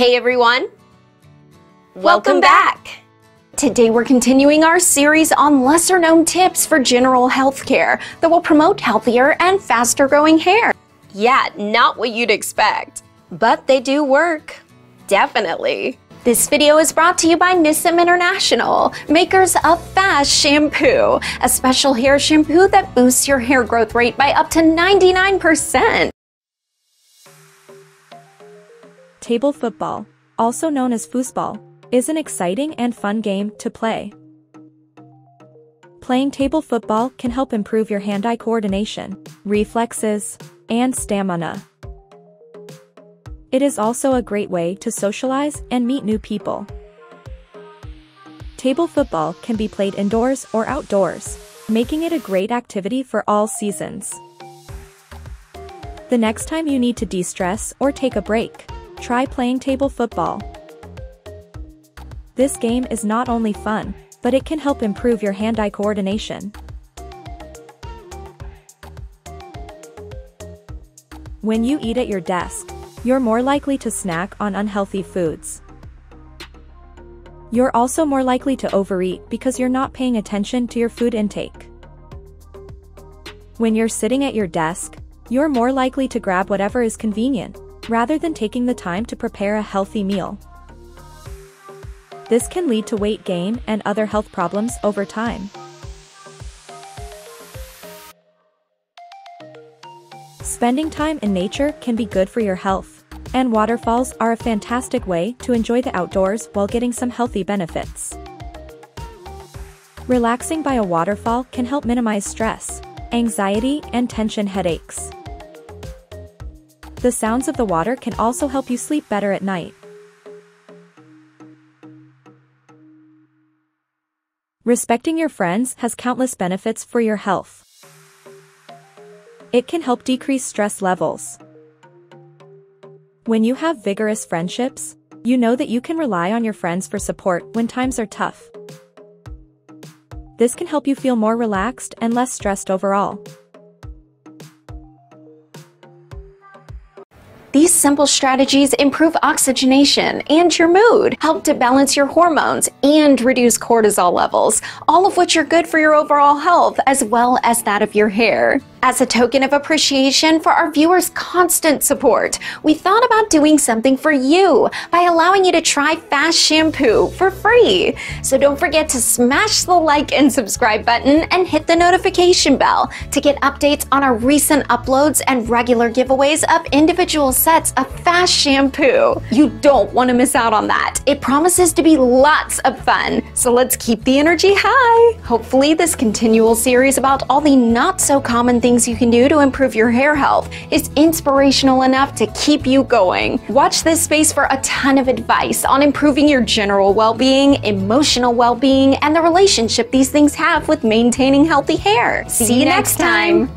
Hey everyone! Welcome back! Today we're continuing our series on lesser known tips for general health care that will promote healthier and faster growing hair. Yeah, not what you'd expect, but they do work. Definitely. This video is brought to you by Nissim International, makers of Fast Shampoo, a special hair shampoo that boosts your hair growth rate by up to 99%. Table football, also known as foosball, is an exciting and fun game to play. Playing table football can help improve your hand-eye coordination, reflexes, and stamina. It is also a great way to socialize and meet new people. Table football can be played indoors or outdoors, making it a great activity for all seasons. The next time you need to de-stress or take a break, try playing table football. This game is not only fun, but it can help improve your hand-eye coordination. When you eat at your desk, you're more likely to snack on unhealthy foods. You're also more likely to overeat because you're not paying attention to your food intake. When you're sitting at your desk, you're more likely to grab whatever is convenient, rather than taking the time to prepare a healthy meal. This can lead to weight gain and other health problems over time. Spending time in nature can be good for your health, and waterfalls are a fantastic way to enjoy the outdoors while getting some healthy benefits. Relaxing by a waterfall can help minimize stress, anxiety, and tension headaches. The sounds of the water can also help you sleep better at night. Respecting your friends has countless benefits for your health. It can help decrease stress levels. When you have vigorous friendships, you know that you can rely on your friends for support when times are tough. This can help you feel more relaxed and less stressed overall. These simple strategies improve oxygenation and your mood, help to balance your hormones, and reduce cortisol levels, all of which are good for your overall health as well as that of your hair. As a token of appreciation for our viewers' constant support, we thought about doing something for you by allowing you to try Fast Shampoo for free. So don't forget to smash the like and subscribe button and hit the notification bell to get updates on our recent uploads and regular giveaways of individual sets of Fast Shampoo. You don't want to miss out on that. It promises to be lots of fun, so let's keep the energy high. Hopefully this continual series about all the not so common things you can do to improve your hair health is inspirational enough to keep you going. Watch this space for a ton of advice on improving your general well-being, emotional well-being, and the relationship these things have with maintaining healthy hair. See you next time.